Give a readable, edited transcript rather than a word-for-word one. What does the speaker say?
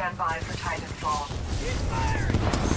Stand by for Titanfall. It's firing!